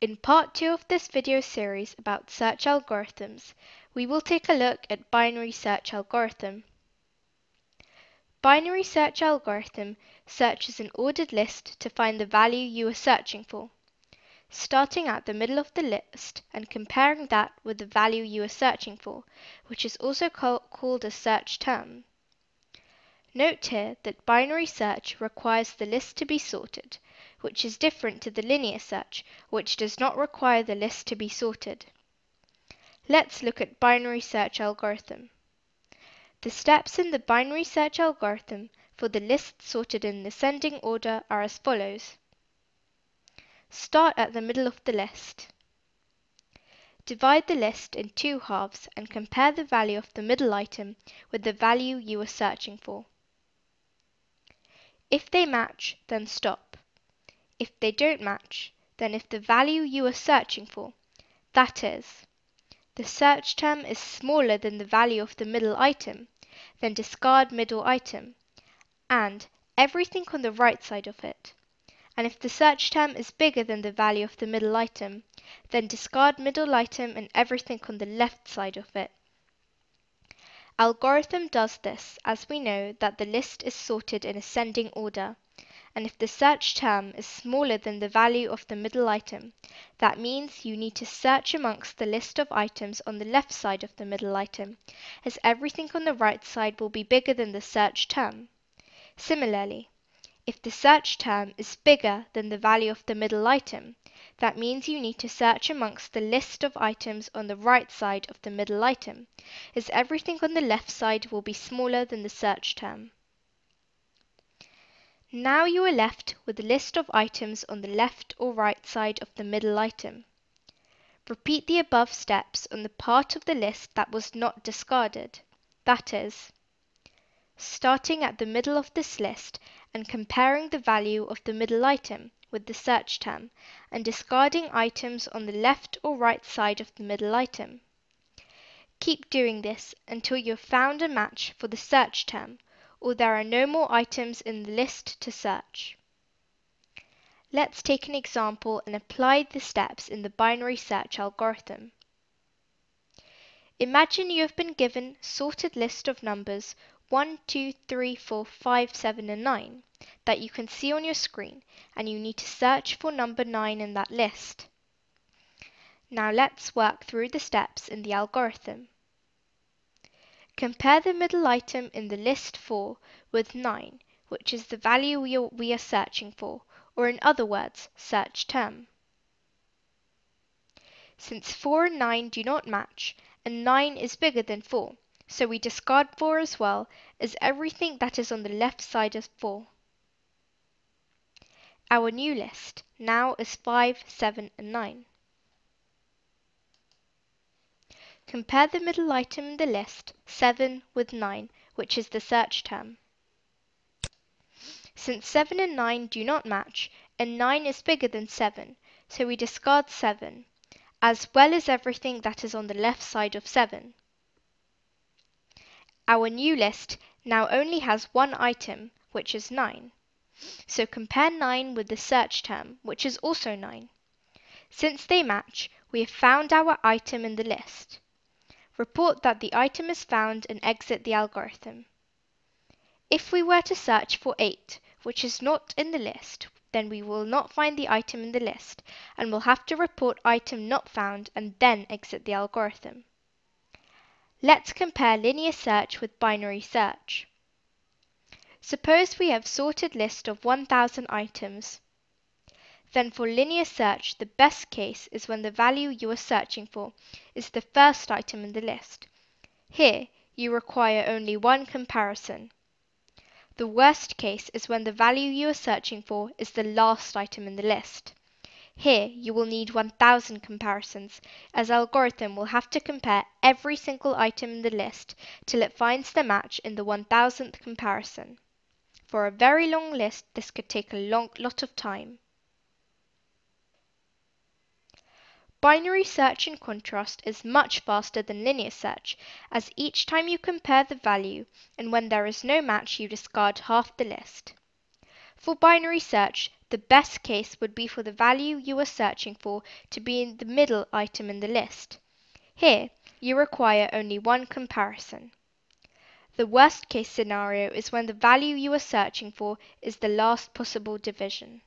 In part 2 of this video series about search algorithms, we will take a look at binary search algorithm. Binary search algorithm searches an ordered list to find the value you are searching for, starting at the middle of the list and comparing that with the value you are searching for, which is also called a search term. Note here that binary search requires the list to be sorted, which is different to the linear search, which does not require the list to be sorted. Let's look at binary search algorithm. The steps in the binary search algorithm for the list sorted in ascending order are as follows. Start at the middle of the list. Divide the list in two halves and compare the value of the middle item with the value you are searching for. If they match, then stop. If they don't match, then if the value you are searching for, that is, the search term is smaller than the value of the middle item, then discard middle item, and everything on the right side of it. And if the search term is bigger than the value of the middle item, then discard middle item and everything on the left side of it. Algorithm does this as we know that the list is sorted in ascending order. And if the search term is smaller than the value of the middle item, that means you need to search amongst the list of items on the left side of the middle item, as everything on the right side will be bigger than the search term. Similarly, if the search term is bigger than the value of the middle item, that means you need to search amongst the list of items on the right side of the middle item, as everything on the left side will be smaller than the search term. Now you are left with a list of items on the left or right side of the middle item. Repeat the above steps on the part of the list that was not discarded, that is, starting at the middle of this list and comparing the value of the middle item with the search term and discarding items on the left or right side of the middle item. Keep doing this until you have found a match for the search term, or there are no more items in the list to search. Let's take an example and apply the steps in the binary search algorithm. Imagine you have been given a sorted list of numbers 1, 2, 3, 4, 5, 7, and 9 that you can see on your screen, and you need to search for number 9 in that list. Now let's work through the steps in the algorithm. Compare the middle item in the list 4 with 9, which is the value we are searching for, or in other words, search term. Since 4 and 9 do not match, and 9 is bigger than 4, so we discard 4 as well, as everything that is on the left side is 4. Our new list now is 5, 7, and 9. Compare the middle item in the list, 7, with 9, which is the search term. Since 7 and 9 do not match, and 9 is bigger than 7, so we discard 7, as well as everything that is on the left side of 7. Our new list now only has one item, which is 9. So compare 9 with the search term, which is also 9. Since they match, we have found our item in the list. Report that the item is found and exit the algorithm. If we were to search for 8, which is not in the list, then we will not find the item in the list and will have to report item not found and then exit the algorithm. Let's compare linear search with binary search. Suppose we have sorted list of 1,000 items. Then for linear search, the best case is when the value you are searching for is the first item in the list. Here, you require only one comparison. The worst case is when the value you are searching for is the last item in the list. Here, you will need 1,000 comparisons, as algorithm will have to compare every single item in the list till it finds the match in the 1,000th comparison. For a very long list, this could take a lot of time. Binary search, in contrast, is much faster than linear search, as each time you compare the value, and when there is no match, you discard half the list. For binary search, the best case would be for the value you are searching for to be in the middle item in the list. Here, you require only one comparison. The worst case scenario is when the value you are searching for is the last possible division.